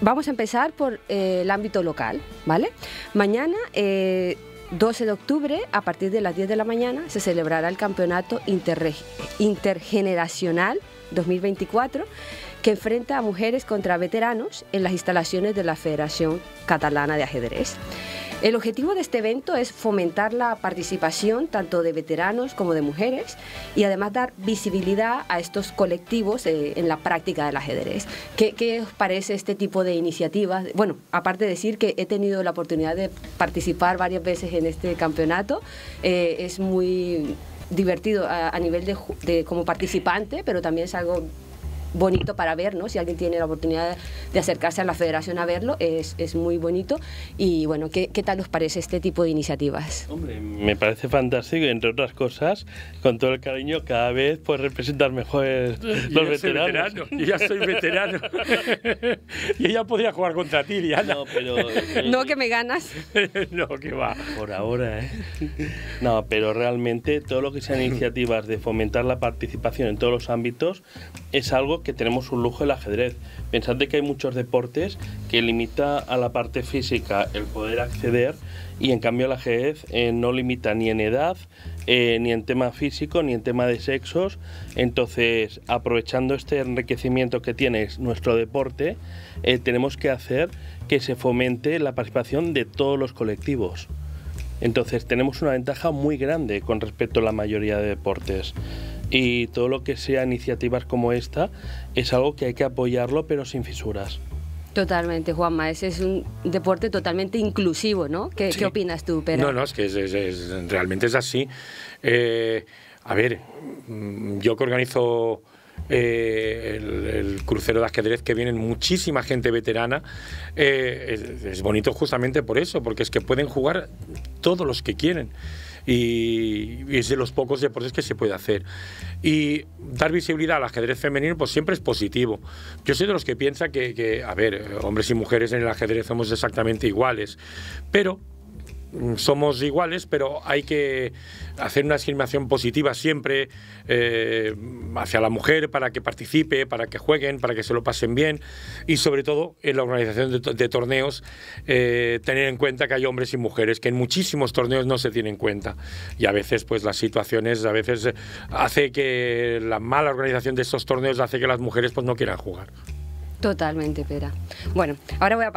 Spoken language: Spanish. Vamos a empezar por el ámbito local, ¿vale? Mañana, 12 de octubre, a partir de las 10 de la mañana, se celebrará el Campeonato Intergeneracional 2024, que enfrenta a mujeres contra veteranos en las instalaciones de la Federación Catalana de Ajedrez. El objetivo de este evento es fomentar la participación tanto de veteranos como de mujeres y además dar visibilidad a estos colectivos en la práctica del ajedrez. ¿Qué os parece este tipo de iniciativas? Bueno, aparte de decir que he tenido la oportunidad de participar varias veces en este campeonato, es muy divertido a nivel de como participante, pero también es algo bonito para ver, ¿no? Si alguien tiene la oportunidad de acercarse a la federación a verlo, es muy bonito. Y bueno, ¿qué tal os parece este tipo de iniciativas? Hombre, me parece fantástico, entre otras cosas, con todo el cariño, cada vez puedes representar mejor los veteranos. Yo ya soy veterano. Y ella podría jugar contra ti, Diana. No, pero... no, que me ganas. No, que va. Por ahora, ¿eh? No, pero realmente todo lo que sean iniciativas de fomentar la participación en todos los ámbitos es algo que tenemos un lujo el ajedrez. Pensad de que hay muchos deportes que limita a la parte física el poder acceder, y en cambio el ajedrez no limita ni en edad, ni en tema físico, ni en tema de sexos. Entonces, aprovechando este enriquecimiento que tiene nuestro deporte, tenemos que hacer que se fomente la participación de todos los colectivos. Entonces tenemos una ventaja muy grande con respecto a la mayoría de deportes. Y todo lo que sea iniciativas como esta es algo que hay que apoyarlo, pero sin fisuras. Totalmente, Juanma. Ese es un deporte totalmente inclusivo, ¿no? Sí. ¿Qué opinas tú, Pedro? No, es que realmente es así. A ver, yo que organizo el crucero de ajedrez, que vienen muchísima gente veterana, es bonito justamente por eso, porque es que pueden jugar todos los que quieren. Y es de los pocos deportes que se puede hacer. Y dar visibilidad al ajedrez femenino, pues siempre es positivo. Yo soy de los que piensa que a ver, hombres y mujeres en el ajedrez somos exactamente iguales, pero somos iguales, pero hay que hacer una discriminación positiva siempre hacia la mujer, para que participe, para que jueguen, para que se lo pasen bien, y sobre todo en la organización de torneos tener en cuenta que hay hombres y mujeres, que en muchísimos torneos no se tiene en cuenta, y a veces pues las situaciones a veces hace que la mala organización de estos torneos hace que las mujeres pues no quieran jugar. Totalmente, Pera. Bueno, ahora voy a pasar